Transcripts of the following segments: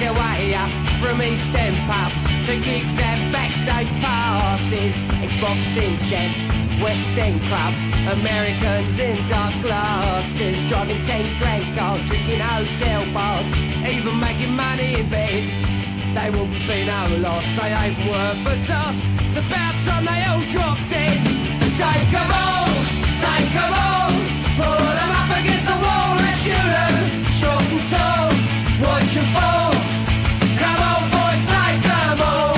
right away up from East End pubs to gigs and backstage passes, Xboxing champs, West End clubs, Americans in dark glasses, driving 10 grand cars, drinking hotel bars, even making money in bed. They wouldn't be no loss, they ain't worth a toss. It's about time they all dropped it. Take 'em all, take 'em all, pull 'em up against the wall and shoot 'em. Short and tall, watch 'em fall. Come on boys, take 'em all.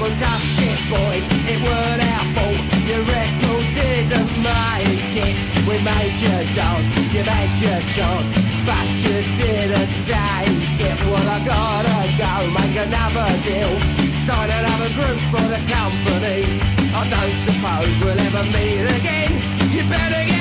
Well, tough shit boys, it weren't our fault. Your record didn't make it. We made your dance, you made your chance, but you didn't take it. Well, I gotta go make another deal, sign another group for the company. I don't suppose we'll ever meet again. You better get